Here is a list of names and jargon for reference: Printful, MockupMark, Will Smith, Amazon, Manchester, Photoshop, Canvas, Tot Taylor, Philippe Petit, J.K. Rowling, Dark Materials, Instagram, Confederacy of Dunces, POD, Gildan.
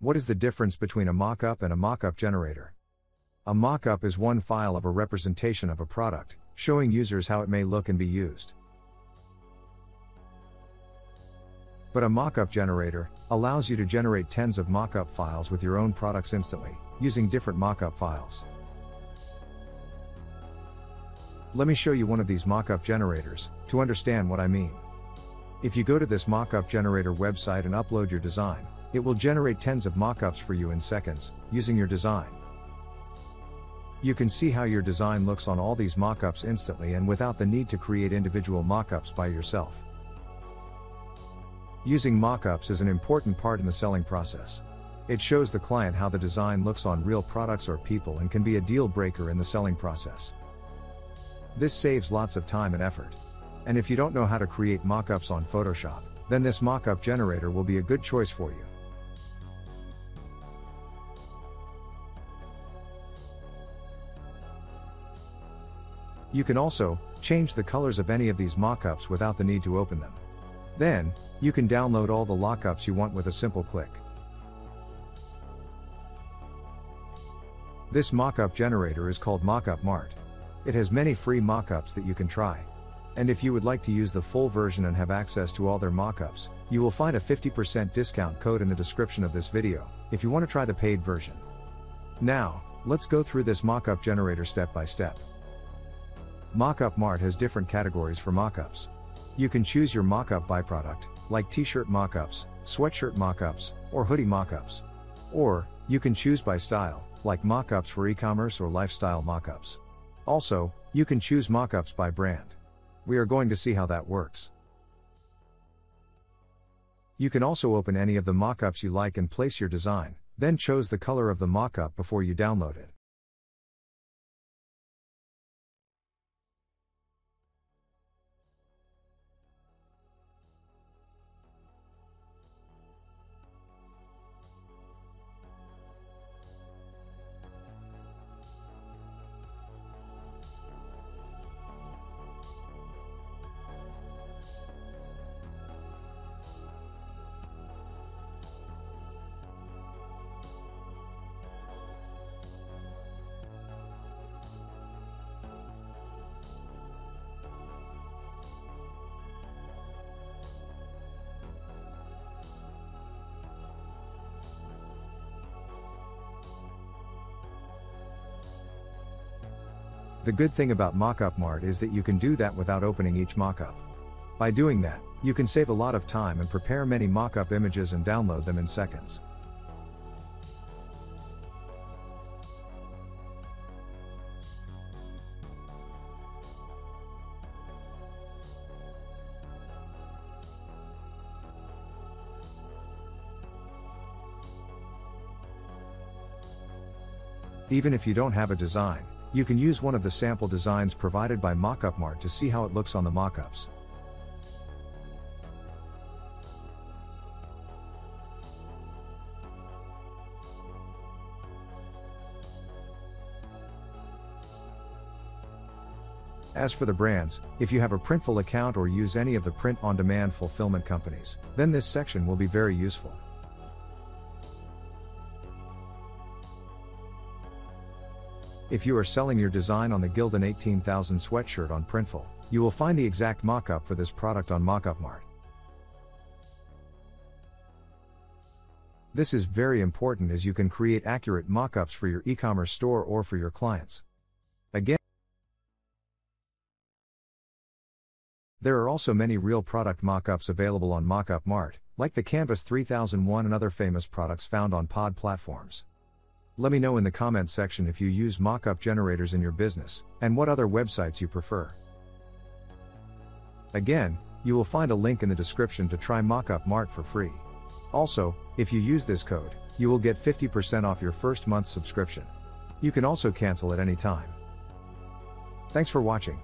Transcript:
What is the difference between a mockup and a mockup generator? A mockup is one file of a representation of a product, showing users how it may look and be used. But a mockup generator allows you to generate tens of mockup files with your own products instantly, using different mockup files. Let me show you one of these mockup generators to understand what I mean. If you go to this mockup generator website and upload your design, it will generate tens of mockups for you in seconds, using your design. You can see how your design looks on all these mockups instantly and without the need to create individual mockups by yourself. Using mockups is an important part in the selling process. It shows the client how the design looks on real products or people and can be a deal breaker in the selling process. This saves lots of time and effort. And if you don't know how to create mockups on Photoshop, then this mockup generator will be a good choice for you. You can also change the colors of any of these mockups without the need to open them. Then, you can download all the mockups you want with a simple click. This mockup generator is called MockupMark. It has many free mockups that you can try. And if you would like to use the full version and have access to all their mockups, you will find a 50% discount code in the description of this video, if you want to try the paid version. Now, let's go through this mockup generator step by step. MockupMark has different categories for mockups. You can choose your mockup by product, like t-shirt mockups, sweatshirt mockups, or hoodie mockups. Or, you can choose by style, like mockups for e-commerce or lifestyle mockups. Also, you can choose mockups by brand. We are going to see how that works. You can also open any of the mockups you like and place your design, then choose the color of the mockup before you download it. The good thing about MockupMark is that you can do that without opening each mockup. By doing that, you can save a lot of time and prepare many mockup images and download them in seconds. Even if you don't have a design, you can use one of the sample designs provided by MockupMark to see how it looks on the mockups. As for the brands, if you have a Printful account or use any of the print-on-demand fulfillment companies, then this section will be very useful. If you are selling your design on the Gildan 18,000 sweatshirt on Printful, you will find the exact mockup for this product on MockupMark. This is very important as you can create accurate mockups for your e-commerce store or for your clients. Again, there are also many real product mockups available on MockupMark, like the Canvas 3001 and other famous products found on pod platforms. Let me know in the comments section if you use mockup generators in your business, and what other websites you prefer. Again, you will find a link in the description to try MockupMark for free. Also, if you use this code, you will get 50% off your first month's subscription. You can also cancel at any time. Thanks for watching.